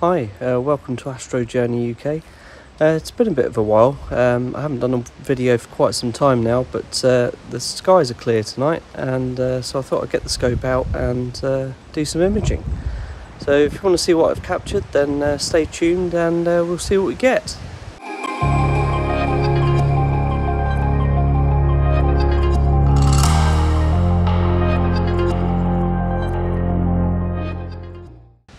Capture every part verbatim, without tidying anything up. Hi, uh, welcome to Astro Journey U K. Uh, it's been a bit of a while. Um, I haven't done a video for quite some time now, but uh, the skies are clear tonight, and uh, so I thought I'd get the scope out and uh, do some imaging. So if you want to see what I've captured, then uh, stay tuned and uh, we'll see what we get.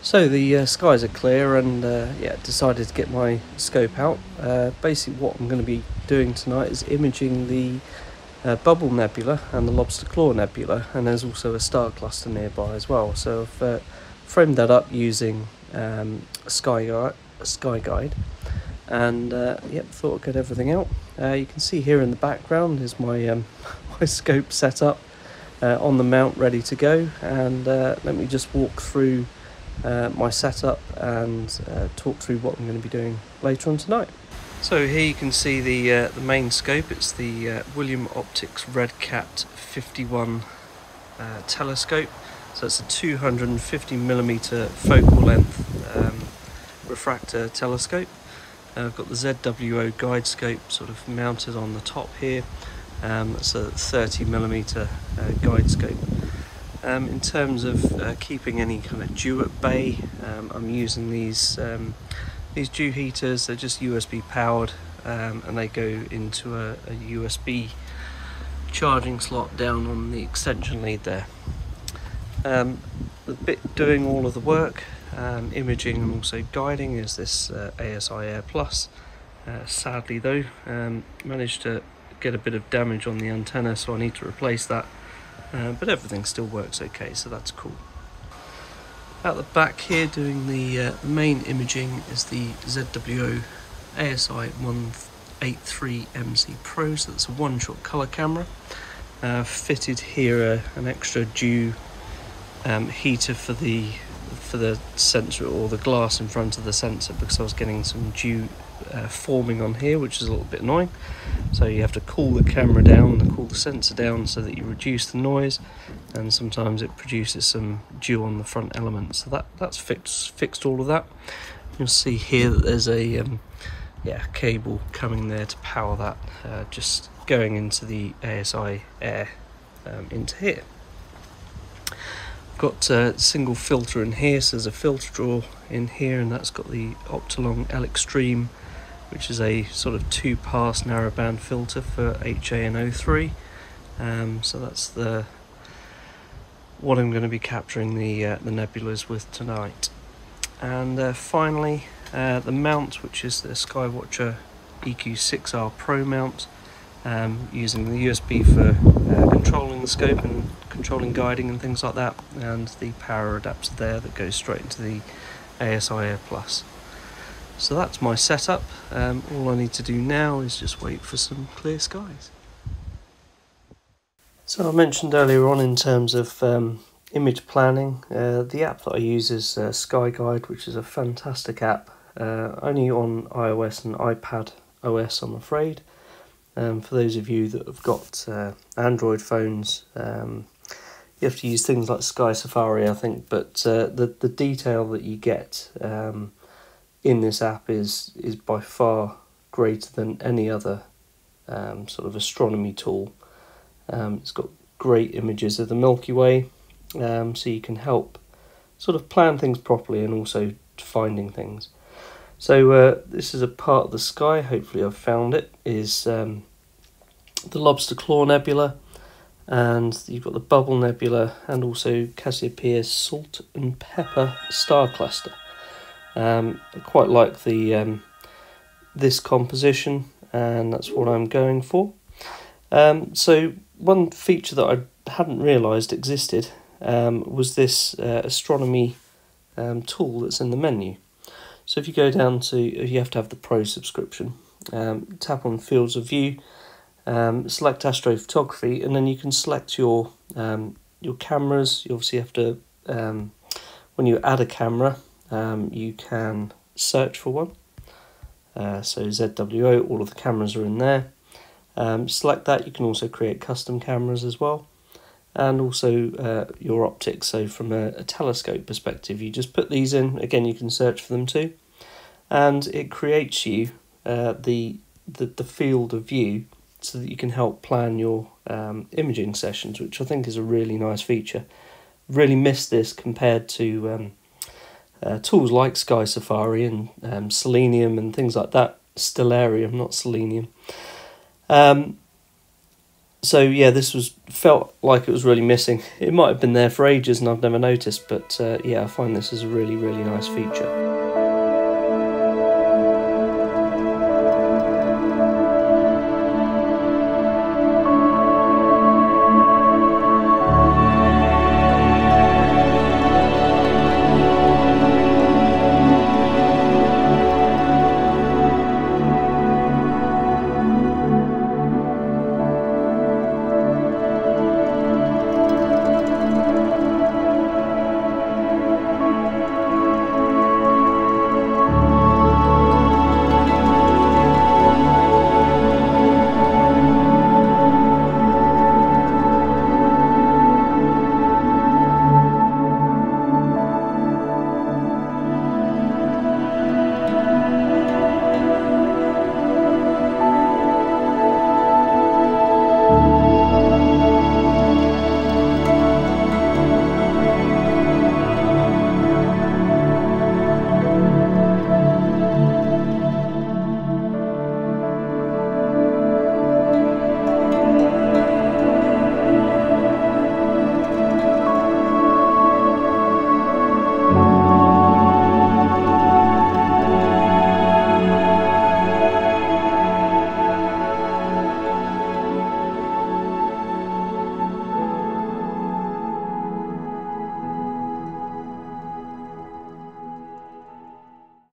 So the uh, skies are clear, and uh, yeah, decided to get my scope out. Uh, basically what I'm going to be doing tonight is imaging the uh, Bubble Nebula and the Lobster Claw Nebula, and there's also a star cluster nearby as well. So I've uh, framed that up using um, Sky Guide, Sky Guide, and uh, yep, thought I'd get everything out. Uh, you can see here in the background is my, um, my scope set up uh, on the mount, ready to go, and uh, let me just walk through Uh, my setup and uh, talk through what I'm going to be doing later on tonight. So here you can see the uh, the main scope. It's the uh, William Optics RedCat fifty-one uh, telescope. So it's a two hundred fifty millimeter focal length um, refractor telescope. Uh, I've got the Z W O guide scope sort of mounted on the top here. Um, it's a thirty millimeter uh, guide scope. Um, in terms of uh, keeping any kind of dew at bay, um, I'm using these um, these dew heaters. They're just U S B powered, um, and they go into a, a U S B charging slot down on the extension lead there. Um, the bit doing all of the work, um, imaging and also guiding, is this uh, A S I Air Plus. Uh, sadly though, um, managed to get a bit of damage on the antenna, so I need to replace that. Uh, but everything still works okay, so that's cool. At the back here, doing the uh, main imaging, is the Z W O A S I one eight three M C Pro, so it's a one-shot colour camera. Uh, fitted here uh, an extra dew um, heater for the for the sensor, or the glass in front of the sensor, because I was getting some dew uh, forming on here, which is a little bit annoying. So you have to cool the camera down and cool the sensor down so that you reduce the noise, and sometimes it produces some dew on the front element. So that that's fixed fixed all of that. You'll see here that there's a um, yeah cable coming there to power that, uh, just going into the A S I Air um, into here. Got a single filter in here, so there's a filter drawer in here, and that's got the Optolong L-eXtreme, which is a sort of two-pass narrowband filter for H A and O three. Um, so that's the what I'm going to be capturing the uh, the nebulas with tonight. And uh, finally, uh, the mount, which is the Skywatcher E Q six R Pro mount, um, using the U S B for uh, controlling the scope and controlling guiding and things like that, and the power adapter there that goes straight into the A S I Air Plus. So that's my setup. Um, all I need to do now is just wait for some clear skies. So I mentioned earlier on, in terms of um, image planning, uh, the app that I use is uh, Sky Guide, which is a fantastic app, uh, only on iOS and iPad O S, I'm afraid. Um, for those of you that have got uh, Android phones, um, you have to use things like Sky Safari, I think, but uh, the, the detail that you get um, in this app is, is by far greater than any other um, sort of astronomy tool. Um, it's got great images of the Milky Way, um, so you can help sort of plan things properly and also finding things. So uh, this is a part of the sky, hopefully I've found it, is um, the Lobster Claw Nebula. And you've got the Bubble Nebula and also Cassiopeia's Salt and Pepper star cluster. Um, I quite like the um, this composition, and that's what I'm going for. Um, so one feature that I hadn't realised existed um, was this uh, astronomy um, tool that's in the menu. So if you go down to, you have to have the Pro subscription, um, tap on Fields of View, Um, select astrophotography, and then you can select your um, your cameras. You obviously have to, um, when you add a camera, um, you can search for one. Uh, so Z W O, all of the cameras are in there. Um, select that. You can also create custom cameras as well. and also uh, your optics. So from a, a telescope perspective, you just put these in. Again, you can search for them too, and it creates you uh, the, the the field of view so that you can help plan your um, imaging sessions, which I think is a really nice feature. Really miss this compared to um, uh, tools like Sky Safari and um, Selenium and things like that. Stellarium, not Selenium. Um, so yeah, this was felt like it was really missing. It might have been there for ages and I've never noticed, but uh, yeah, I find this is a really, really nice feature.